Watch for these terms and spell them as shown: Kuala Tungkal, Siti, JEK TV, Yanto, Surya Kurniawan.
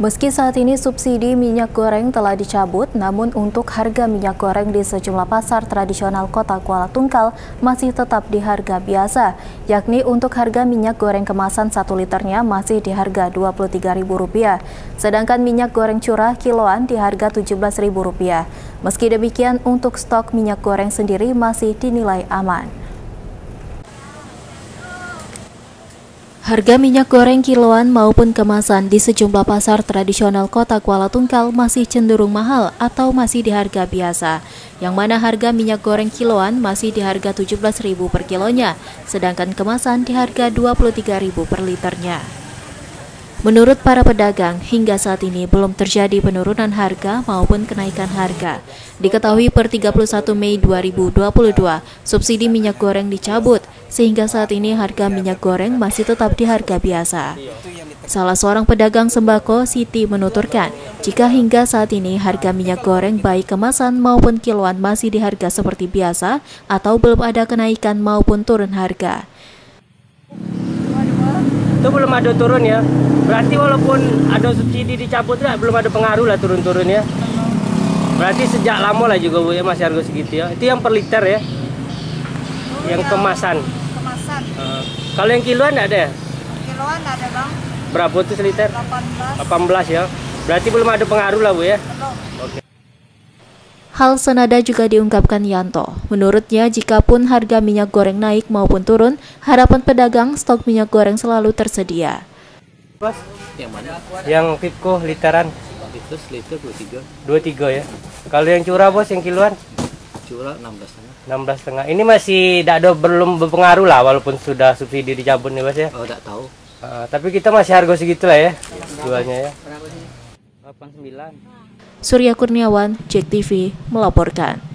Meski saat ini subsidi minyak goreng telah dicabut, namun untuk harga minyak goreng di sejumlah pasar tradisional kota Kuala Tungkal masih tetap di harga biasa, yakni untuk harga minyak goreng kemasan 1 liternya masih di harga Rp23.000, sedangkan minyak goreng curah kiloan di harga Rp17.000. Meski demikian, untuk stok minyak goreng sendiri masih dinilai aman. Harga minyak goreng kiloan maupun kemasan di sejumlah pasar tradisional kota Kuala Tungkal masih cenderung mahal atau masih di harga biasa, yang mana harga minyak goreng kiloan masih di harga Rp17.000 per kilonya, sedangkan kemasan di harga Rp23.000 per liternya. Menurut para pedagang, hingga saat ini belum terjadi penurunan harga maupun kenaikan harga. Diketahui per 31 Mei 2022, subsidi minyak goreng dicabut, sehingga saat ini harga minyak goreng masih tetap di harga biasa. Salah seorang pedagang sembako, Siti, menuturkan, jika hingga saat ini harga minyak goreng baik kemasan maupun kiloan masih di harga seperti biasa atau belum ada kenaikan maupun turun harga. Itu belum ada turun ya, berarti walaupun ada subsidi dicabut ya, belum ada pengaruh lah turun-turun ya. Berarti sejak lama lah juga Bu ya masih harga segitu ya, itu yang per liter ya. Yang kemasan. Kalau yang kiloan ada ya? Kiloan ada Bang. Berapa tuh seliter? 18 ya. Berarti belum ada pengaruh lah Bu ya. Oke. Hal senada juga diungkapkan Yanto. Menurutnya, jika pun harga minyak goreng naik maupun turun, harapan pedagang stok minyak goreng selalu tersedia. Mas, yang mana? Yang Pipko literan. Itu seliter 23 ya. Kalau yang curah Bos yang kiloan? Curah 16,5. Ini masih tidak ada, belum berpengaruh lah walaupun sudah subsidi dicabut nih Mas ya. Oh, tidak tahu. Tapi kita masih harga segitu lah ya. Jualnya ya. 89. Surya Kurniawan, JEK TV melaporkan.